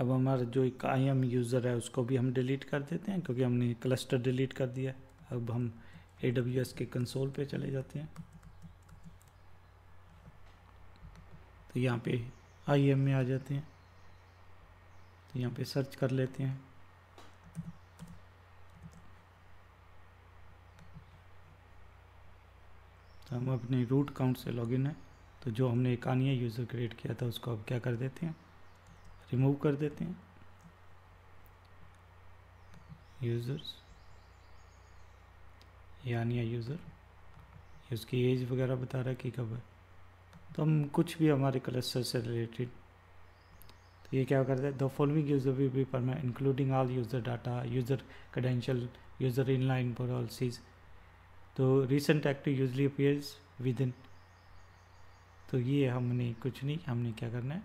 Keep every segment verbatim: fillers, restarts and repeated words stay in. अब हमारा जो एक आई एम यूज़र है उसको भी हम डिलीट कर देते हैं क्योंकि हमने क्लस्टर डिलीट कर दिया। अब हम ए डब्ल्यू एस के कंसोल पे चले जाते हैं, तो यहाँ पे आई एम में आ जाते हैं, तो यहाँ पे सर्च कर लेते हैं। तो हम अपने रूट अकाउंट से लॉगिन है, तो जो हमने एक आनिया यूज़र क्रिएट किया था उसको अब क्या कर देते हैं, रिमूव कर देते हैं यूज़र्स, यानी यूज़र या उसकी एज वगैरह बता रहा है कि कब है। तो हम कुछ भी हमारे क्लस्टर से रिलेटेड, तो ये क्या करता है, the following user will be permanent including all user data, user credential, user inline policies, तो recent active usually appears within, तो ये हमने कुछ नहीं, हमने क्या करना है,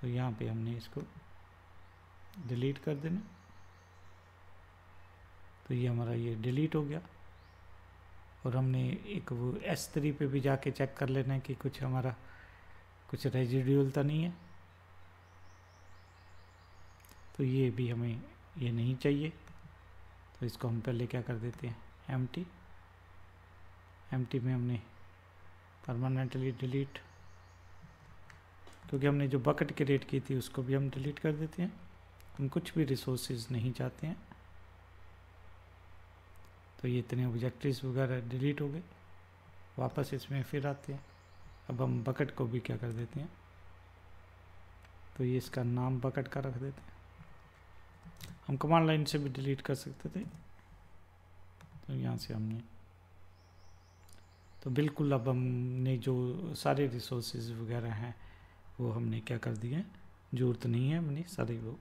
तो यहाँ पे हमने इसको डिलीट कर देना। तो ये हमारा ये डिलीट हो गया। और हमने एक वो एस थ्री पे भी जाके चेक कर लेना है कि कुछ हमारा कुछ रेजिडुअल तो नहीं है, तो ये भी हमें ये नहीं चाहिए, तो इसको हम पहले क्या कर देते हैं, एम्प्टी एम्प्टी में हमने परमानेंटली डिलीट, क्योंकि हमने जो बकेट क्रिएट की थी उसको भी हम डिलीट कर देते हैं, हम कुछ भी रिसोर्सेज नहीं चाहते हैं। तो ये इतने ऑब्जेक्टिव्स वगैरह डिलीट हो गए। वापस इसमें फिर आते हैं, अब हम बकेट को भी क्या कर देते हैं, तो ये इसका नाम बकेट का रख देते हैं। हम कमांड लाइन से भी डिलीट कर सकते थे, तो यहाँ से हमने, तो बिल्कुल अब हमने जो सारे रिसोर्सेज वगैरह हैं वो हमने क्या कर दिए, जरूरत नहीं है हमने सारे वो